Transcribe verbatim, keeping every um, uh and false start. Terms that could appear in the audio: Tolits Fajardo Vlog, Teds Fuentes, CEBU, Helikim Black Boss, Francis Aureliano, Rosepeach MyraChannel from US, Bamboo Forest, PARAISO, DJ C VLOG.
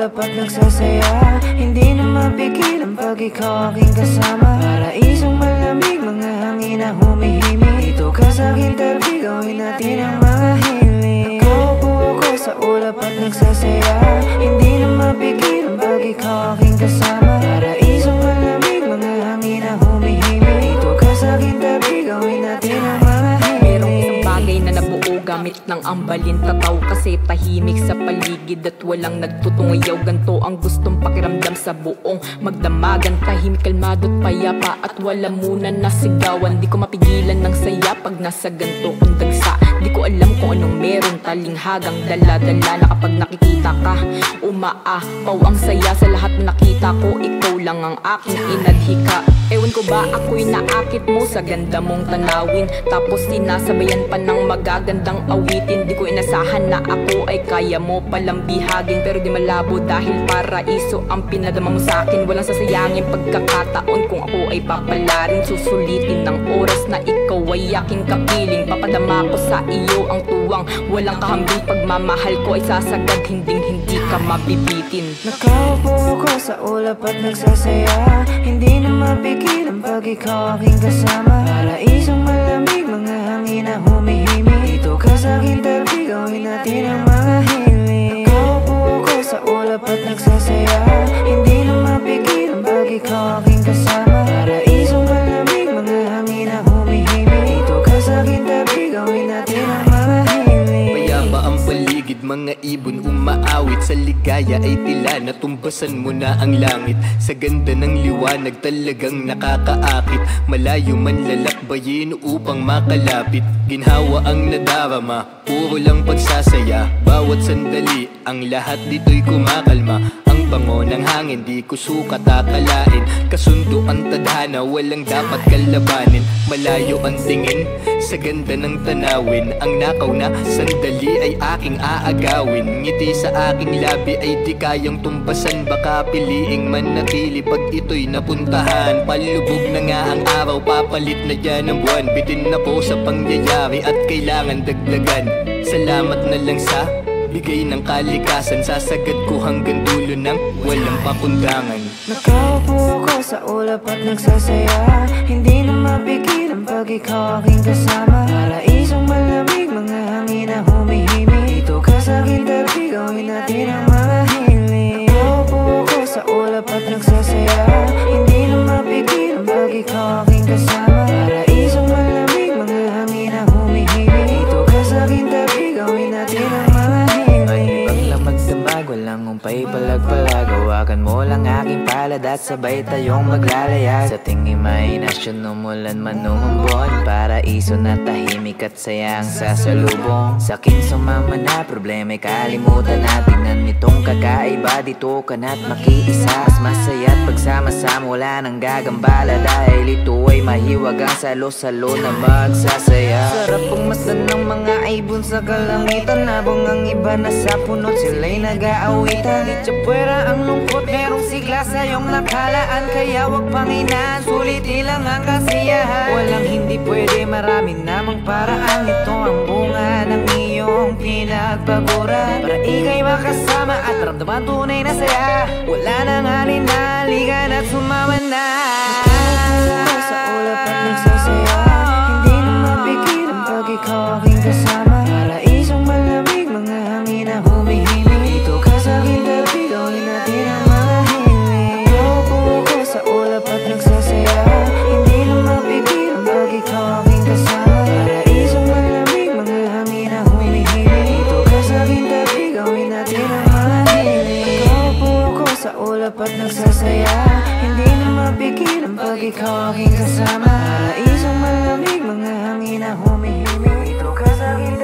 dapat nagsasaya. Hindi na mapigil ang pag-ikaw aking kasama. Paraisong malamig, mga hangin na humihimik. Dito ka sa'king tabi, gawin natin ang mga hiling. Nakupo ko sa ulap at nagsasaya. Hindi na mapigil ang pag-ikaw aking kasama. Paraisong malamig, mga hangin na humihimik. Dito ka sa'king tabi, gawin natin ang mga hiling. Merong isang bagay na nabuo gamit ng ambalin tataw kasi tahimik sa paligid at walang nagtutungayaw. Ganto ang gustong pakiramdam sa buong magdamagan. Tahimik, kalmado at payapa at wala muna nasigawan. Di ko mapigilan ng saya pag nasa ganto kong dagsa. Di ko alam kung anong meron talinghagang dala-dala na kapag nakikita ka. Umaapaw ang saya sa lahat na nakita ko. Ikaw lang ang aking inadhika. Ewan ko ba ako'y naakit mo sa ganda mong tanawin. Tapos sinasabayan pa ng magagandang awitin. Di ko inasahan na ako ay kaya mo palang bihagin. Pero di malabo dahil paraiso ang pinadama mo sa'kin. Walang sasayangin pagkakataon kung ako ay papalarin. Susulitin ng oras na ikaw ay aking kapiling. Papadama ko sa iyo ang tuwang walang kahambing. Pagmamahal ko ay sasagad, hinding hindi ka mabibitin. Nakaupo ko sa ulap at nagsasaya. Hindi na mabigil ang pag-ikaw aking kasama. Paraisong malamig, mga hangin na humihimik. Dito ka sa'king tabi, gawin natin ang mga hiling. Nakaupo ko sa ulap at nagsasaya. Hindi na mapigil ang pag-ikaw aking kasama. Paraisong malamig, mga hangin na humihimik. Dito ka sa'king tabi, gawin natin ang mga hiling. Payapa ang paligid, mga ibon umaawit. Sa ligaya ay tila natumbasan mo na ang langit. Sa ganda ng liwanag talagang nakakaakit. Malayo man lalakbayin upang makalapit. Ginhawa ang nadarama, puro lang pagsasaya. Bawat sandali, ang lahat dito'y kumakalma. Ang bango ng hangin, di ko sukat akalain. Kasundo ang tadhana, walang dapat kalabanin. Malayo ang tingin, sa ganda ng tanawin. Ang nakaw na sandali ay aking aagawin. Ngiti sa aking labi ay di kayang tumbasan. Baka piliing man na pili pag ito'y napuntahan. Palubog na nga ang araw, papalit na dyan ang buwan. Bitin na po sa pangyayari at kailangan dagdagan. Salamat na lang sa bigay ng kalikasan. Sasagad ko hanggang dulo ng walang pakundangan. Nakaupo ko sa ulap at nagsasaya. Hindi na mapigil ang pag-ikaw aking kasama. Paraisong malamig, mga hangin na humihimik. Dito ka sa'king tabi, gawin natin ang mga hiling. Nakaupo ko sa ulap at nagsasaya. Hindi na mapigil ang pag-ikaw aking kasama. Paraisong malamig, mga hangin na humihimik. Dito ka sa'king tabi, gawin natin ang mga hiling. Mahibang lang magdamag, walang umpay palag-palag. Hawakan mo lang aking palad at sabay tayong maglalayag. Sa tingin mahinasyon, umulan man umumbon. Paraiso na tahimik at sayang sasalubong. Sa'kin sumama na problema'y kalimutan na. Tingnan nitong kakaiba, dito ka na't makiisa. Mas masaya't pagsama-sama, wala nang gagambala. Dahil ito ay mahiwag ang salo-salo na magsasaya. Sarap pumaslan ng mga ibon sa kalangitan. Habang ang iba nasa punot, sila'y nag-aawitan. Itya puwera ang lungkot, merong sigla sa iyong nakalaan. Kaya wag panghinaan, sulitin lang ang kasiyahan. Walang hindi pwede, marami namang paraan. Ito ang bunga ng iyong pinagpagura. Para ika'y makasama at ramdaman tunay na saya. Wala nang halina, ligan at sumama na. Nakaupo sa ulap at nagsasaya. Hindi na mapigil ang pag ikaw aking kasama. Paraisong malamig, mga hangin na humihimik. Dito ka sa'king tabi, gawin natin ang mga hiling. Nakaupo ko sa ulap at nagsasaya. Hindi na mapigil ang pag ikaw aking kasama. Paraisong malamig, mga hangin na humihimik. Dito ka sa'king tabi, gawin natin ang mga hiling. Nakaupo ko sa ulap at nagsasaya. Hindi na mapigil ang pag ikaw aking kasama. Paraisong malamig, mga hangin na humihimik. Dito ka sa'king